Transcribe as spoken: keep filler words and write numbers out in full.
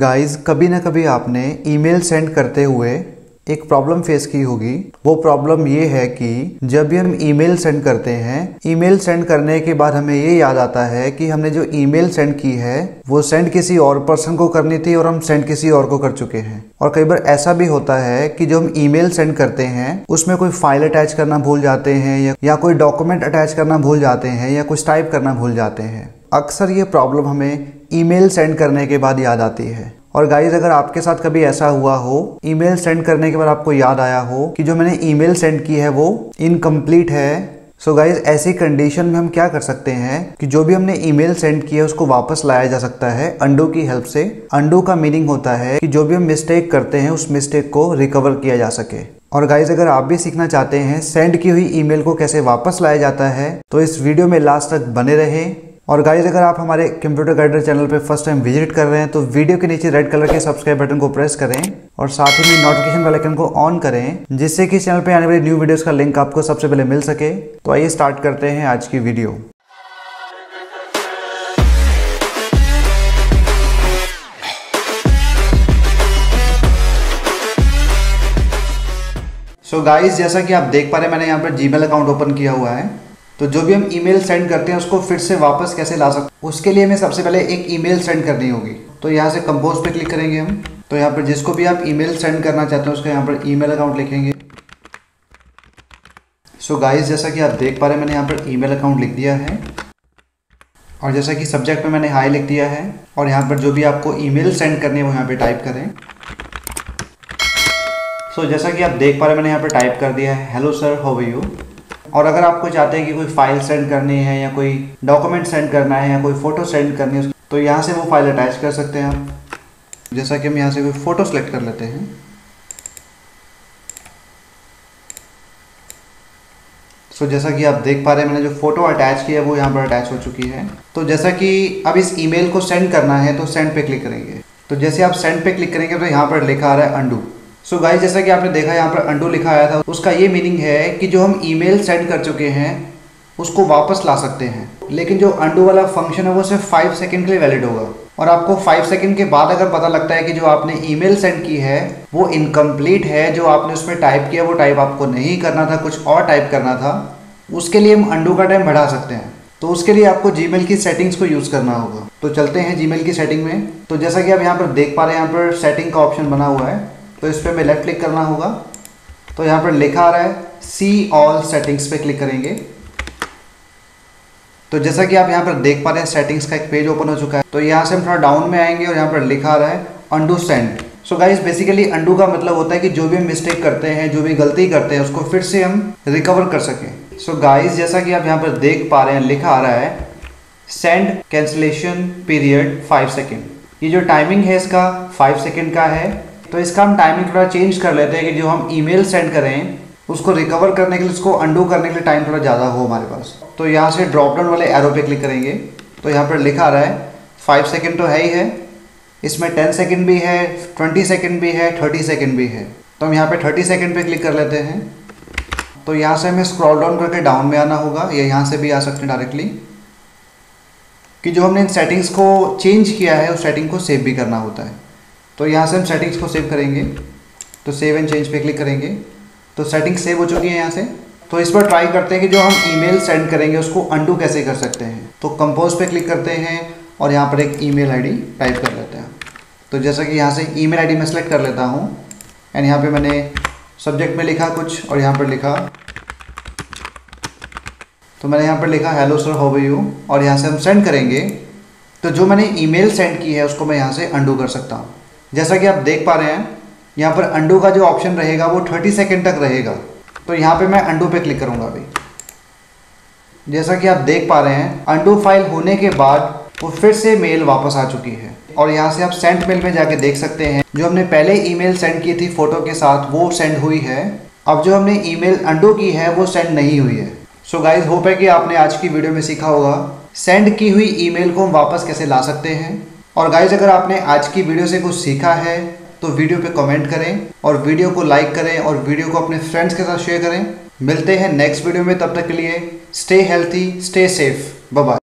Guys, कभी ना कभी आपने ईमेल सेंड करते हुए एक प्रॉब्लम फेस की होगी। वो प्रॉब्लम ये है कि जब भी हम ईमेल सेंड करते हैं, ईमेल सेंड करने के बाद हमें ये याद आता है कि हमने जो ईमेल सेंड की है वो सेंड किसी और पर्सन को करनी थी और हम सेंड किसी और को कर चुके हैं। और कई बार ऐसा भी होता है कि जो हम ईमेल सेंड करते हैं उसमें कोई फाइल अटैच करना भूल जाते हैं या कोई डॉक्यूमेंट अटैच करना भूल जाते हैं या कुछ टाइप करना भूल जाते हैं। अक्सर ये प्रॉब्लम हमें ईमेल सेंड करने के बाद याद आती है। और गाइज, अगर आपके साथ कभी ऐसा हुआ हो, ईमेल सेंड करने के बाद आपको याद आया हो कि जो मैंने ईमेल सेंड की है वो इनकम्प्लीट है, सो गाइज ऐसी कंडीशन में हम क्या कर सकते हैं कि जो भी हमने ईमेल सेंड किया है उसको वापस लाया जा सकता है अंडू की हेल्प से। अंडू का मीनिंग होता है कि जो भी हम मिस्टेक करते हैं उस मिस्टेक को रिकवर किया जा सके। और गाइज, अगर आप भी सीखना चाहते हैं सेंड की हुई ईमेल को कैसे वापस लाया जाता है तो इस वीडियो में लास्ट तक बने रहें। और गाइज, अगर आप हमारे कंप्यूटर गाइडर चैनल पर फर्स्ट टाइम विजिट कर रहे हैं तो वीडियो के नीचे रेड कलर के सब्सक्राइब बटन को प्रेस करें और साथ ही में नोटिफिकेशन बेल आइकन को ऑन करें, जिससे कि चैनल पे आने वाली न्यू वीडियोस का लिंक आपको सबसे पहले मिल सके। तो आइए स्टार्ट करते हैं आज की वीडियो। सो so गाइज, जैसा कि आप देख पा रहे हैं, मैंने यहाँ पर जीमेल अकाउंट ओपन किया हुआ है। तो जो भी हम ईमेल सेंड करते हैं उसको फिर से वापस कैसे ला सकते, उसके लिए हमें सबसे पहले एक ईमेल सेंड करनी होगी। तो यहाँ से कंपोज पे क्लिक करेंगे हम। तो यहाँ पर जिसको भी आप ईमेल सेंड करना चाहते हैं उसका यहाँ पर ईमेल अकाउंट लिखेंगे। सो गाइस, जैसा कि आप देख पा रहे हैं, मैंने यहाँ पर ईमेल अकाउंट लिख दिया है और जैसा कि सब्जेक्ट में मैंने हाई लिख दिया है। और यहाँ पर जो भी आपको ईमेल सेंड करनी है वो यहाँ पर टाइप करें। सो so, जैसा कि आप देख पा रहे हैं, मैंने यहाँ पर टाइप कर दिया है hello sir how are you. और अगर आपको चाहते हैं कि कोई फाइल सेंड करनी है या कोई डॉक्यूमेंट सेंड करना है या कोई फ़ोटो सेंड करनी है तो यहाँ से वो फाइल अटैच कर सकते हैं आप। जैसा कि हम यहाँ से कोई फ़ोटो सेलेक्ट कर लेते हैं। सो so, जैसा कि आप देख पा रहे हैं, मैंने जो फ़ोटो अटैच किया है वो यहाँ पर अटैच हो चुकी है। तो जैसा कि अब इस ईमेल को सेंड करना है तो सेंड पे क्लिक करेंगे। तो जैसे आप सेंड पे क्लिक करेंगे तो यहाँ पर लिखा आ रहा है अंडू। सो so गाइस, जैसा कि आपने देखा यहाँ पर अंडू लिखा आया था, उसका ये मीनिंग है कि जो हम ईमेल सेंड कर चुके हैं उसको वापस ला सकते हैं, लेकिन जो अंडू वाला फंक्शन है वो सिर्फ फाइव सेकंड के लिए वैलिड होगा। और आपको फाइव सेकंड के बाद अगर पता लगता है कि जो आपने ईमेल सेंड की है वो इनकम्प्लीट है, जो आपने उसमें टाइप किया वो टाइप आपको नहीं करना था, कुछ और टाइप करना था, उसके लिए हम अंडू का टाइम बढ़ा सकते हैं। तो उसके लिए आपको जीमेल की सेटिंग्स को यूज़ करना होगा। तो चलते हैं जीमेल की सेटिंग में। तो जैसा कि आप यहाँ पर देख पा रहे हैं, यहाँ पर सेटिंग का ऑप्शन बना हुआ है तो इस पर हमें लेफ़्ट क्लिक करना होगा। तो यहाँ पर लिखा आ रहा है सी ऑल सेटिंग्स पे क्लिक करेंगे। तो जैसा कि आप यहाँ पर देख पा रहे हैं, सेटिंग्स का एक पेज ओपन हो चुका है। तो यहाँ से हम थोड़ा डाउन में आएंगे और यहाँ पर लिखा आ रहा है undo send. So guys, basically undo का मतलब होता है कि जो भी हम मिस्टेक करते हैं, जो भी गलती करते हैं उसको फिर से हम रिकवर कर सकें। सो गाइस, जैसा कि आप यहाँ पर देख पा रहे हैं, लिखा आ रहा है send cancellation period five second. ये जो टाइमिंग है इसका फाइव सेकेंड का है। तो इसका हम टाइमिंग थोड़ा चेंज कर लेते हैं कि जो हम ईमेल सेंड करें उसको रिकवर करने के लिए, उसको अंडू करने के लिए टाइम थोड़ा ज़्यादा हो हमारे पास। तो यहाँ से ड्रॉप डाउन वाले एरो पे क्लिक करेंगे। तो यहाँ पर लिखा आ रहा है फाइव सेकेंड तो है ही है, इसमें टेन सेकेंड भी है, ट्वेंटी सेकेंड भी है, थर्टी सेकेंड भी है। तो हम यहाँ पर थर्टी सेकेंड पर क्लिक कर लेते हैं। तो यहाँ से हमें स्क्रॉल डाउन करके डाउन में आना होगा या यहाँ से भी आ सकते हैं डायरेक्टली, कि जो हमने इन सेटिंग्स को चेंज किया है उस सेटिंग को सेव भी करना होता है। तो यहाँ से हम सेटिंग्स को सेव करेंगे। तो सेव एंड चेंज पे क्लिक करेंगे। तो सेटिंग सेव हो चुकी है यहाँ से। तो इस पर ट्राई करते हैं कि जो हम ईमेल सेंड करेंगे उसको अंडू कैसे कर सकते हैं। तो कंपोज पे क्लिक करते हैं और यहाँ पर एक ईमेल आईडी टाइप कर लेते हैं। तो जैसा कि यहाँ से ईमेल आईडी मैं सेलेक्ट कर लेता हूँ एंड यहाँ पर मैंने सब्जेक्ट में लिखा कुछ और यहाँ पर लिखा, तो मैंने यहाँ पर लिखा hello sir how are you. और यहाँ से हम सेंड करेंगे। तो जो मैंने ईमेल सेंड की है उसको मैं यहाँ से अंडू कर सकता हूँ। जैसा कि आप देख पा रहे हैं, यहाँ पर अंडू का जो ऑप्शन रहेगा वो थर्टी सेकेंड तक रहेगा। तो यहाँ पे मैं अंडू पे क्लिक करूँगा अभी। जैसा कि आप देख पा रहे हैं, अंडू फाइल होने के बाद वो फिर से मेल वापस आ चुकी है। और यहाँ से आप सेंड मेल में जाके देख सकते हैं जो हमने पहले ईमेल सेंड की थी फ़ोटो के साथ वो सेंड हुई है। अब जो हमने ईमेल अंडू की है वो सेंड नहीं हुई है। सो गाइज, होप है कि आपने आज की वीडियो में सीखा होगा सेंड की हुई ईमेल को हम वापस कैसे ला सकते हैं। और गाइज, अगर आपने आज की वीडियो से कुछ सीखा है तो वीडियो पे कमेंट करें और वीडियो को लाइक करें और वीडियो को अपने फ्रेंड्स के साथ शेयर करें। मिलते हैं नेक्स्ट वीडियो में, तब तक के लिए stay healthy, stay safe, bye bye.